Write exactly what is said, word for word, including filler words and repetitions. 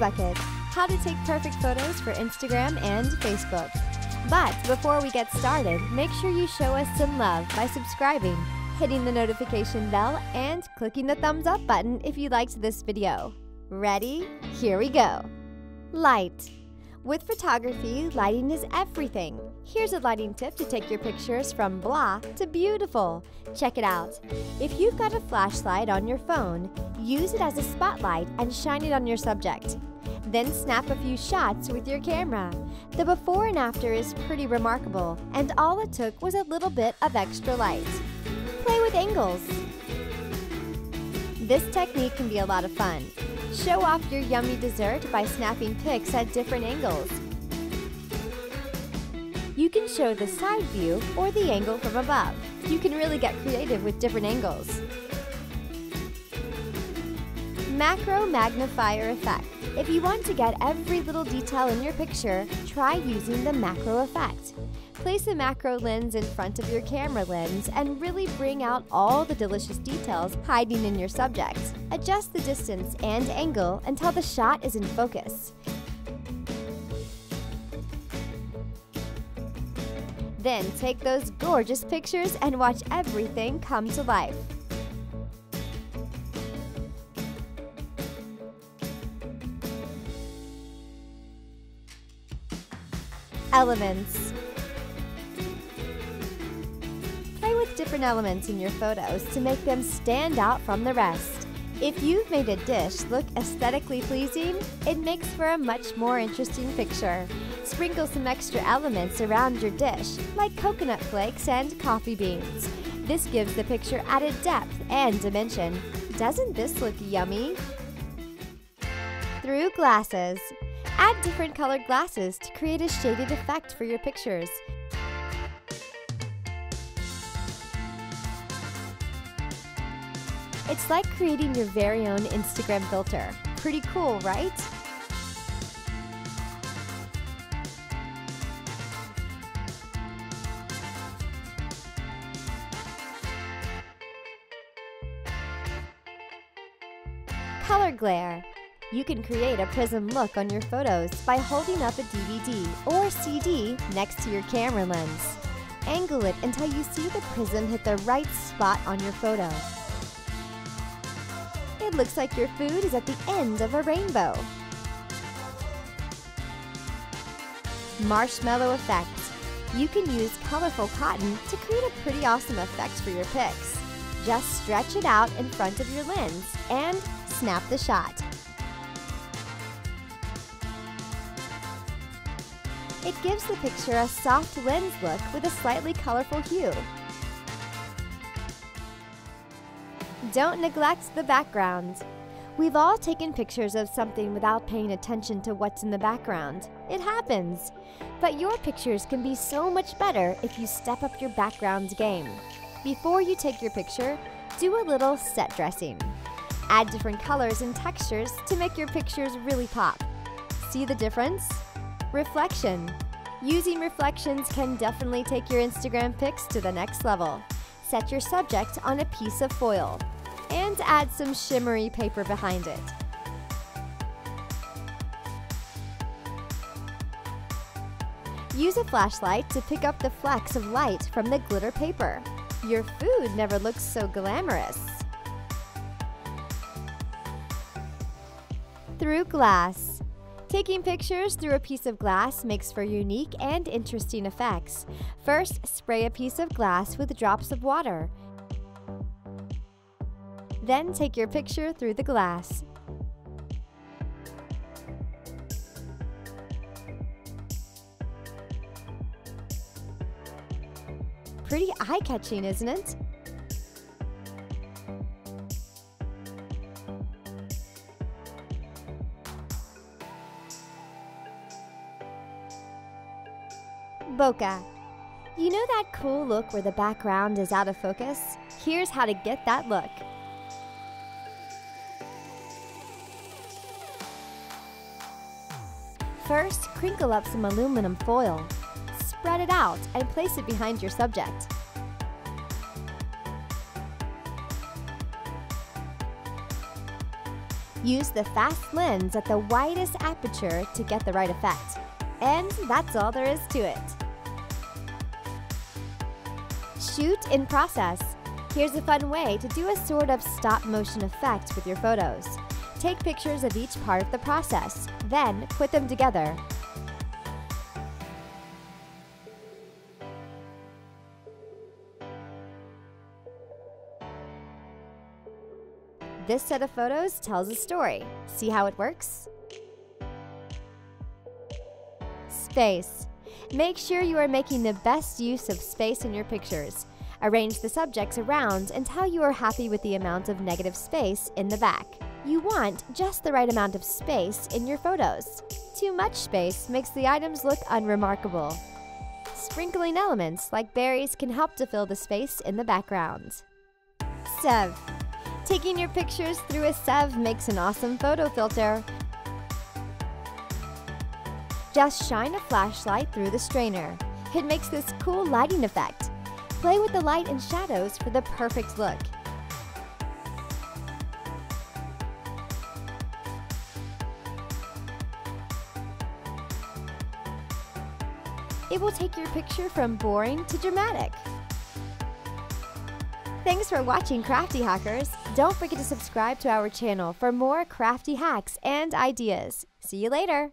Bucket, how to take perfect photos for Instagram and Facebook. But before we get started, make sure you show us some love by subscribing, hitting the notification bell, and clicking the thumbs up button if you liked this video. Ready? Here we go! Light. With photography, lighting is everything. Here's a lighting tip to take your pictures from blah to beautiful. Check it out. If you've got a flashlight on your phone, use it as a spotlight and shine it on your subject. Then snap a few shots with your camera. The before and after is pretty remarkable, and all it took was a little bit of extra light. Play with angles. This technique can be a lot of fun. Show off your yummy dessert by snapping pics at different angles. You can show the side view or the angle from above. You can really get creative with different angles. Macro magnifier effect. If you want to get every little detail in your picture, try using the macro effect. Place a macro lens in front of your camera lens and really bring out all the delicious details hiding in your subject. Adjust the distance and angle until the shot is in focus. Then take those gorgeous pictures and watch everything come to life. Elements. Different elements in your photos to make them stand out from the rest. If you've made a dish look aesthetically pleasing, it makes for a much more interesting picture. Sprinkle some extra elements around your dish, like coconut flakes and coffee beans. This gives the picture added depth and dimension. Doesn't this look yummy? Through glasses. Add different colored glasses to create a shaded effect for your pictures. It's like creating your very own Instagram filter. Pretty cool, right? Color glare. You can create a prism look on your photos by holding up a D V D or C D next to your camera lens. Angle it until you see the prism hit the right spot on your photo. It looks like your food is at the end of a rainbow. Marshmallow effect. You can use colorful cotton to create a pretty awesome effect for your pics. Just stretch it out in front of your lens and snap the shot. It gives the picture a soft lens look with a slightly colorful hue. Don't neglect the background. We've all taken pictures of something without paying attention to what's in the background. It happens. But your pictures can be so much better if you step up your background game. Before you take your picture, do a little set dressing. Add different colors and textures to make your pictures really pop. See the difference? Reflection. Using reflections can definitely take your Instagram pics to the next level. Set your subject on a piece of foil and add some shimmery paper behind it. Use a flashlight to pick up the flecks of light from the glitter paper. Your food never looks so glamorous. Through glass. Taking pictures through a piece of glass makes for unique and interesting effects. First, spray a piece of glass with drops of water. Then take your picture through the glass. Pretty eye-catching, isn't it? Bokeh. You know that cool look where the background is out of focus? Here's how to get that look. First, crinkle up some aluminum foil. Spread it out and place it behind your subject. Use the fast lens at the widest aperture to get the right effect. And that's all there is to it. Shoot in process. Here's a fun way to do a sort of stop-motion effect with your photos. Take pictures of each part of the process, then put them together. This set of photos tells a story. See how it works? Space. Make sure you are making the best use of space in your pictures. Arrange the subjects around until you are happy with the amount of negative space in the back. You want just the right amount of space in your photos. Too much space makes the items look unremarkable. Sprinkling elements like berries can help to fill the space in the background. Sieve. Taking your pictures through a sieve makes an awesome photo filter. Just shine a flashlight through the strainer. It makes this cool lighting effect. Play with the light and shadows for the perfect look. It will take your picture from boring to dramatic. Thanks for watching, Crafty Hackers! Don't forget to subscribe to our channel for more crafty hacks and ideas. See you later!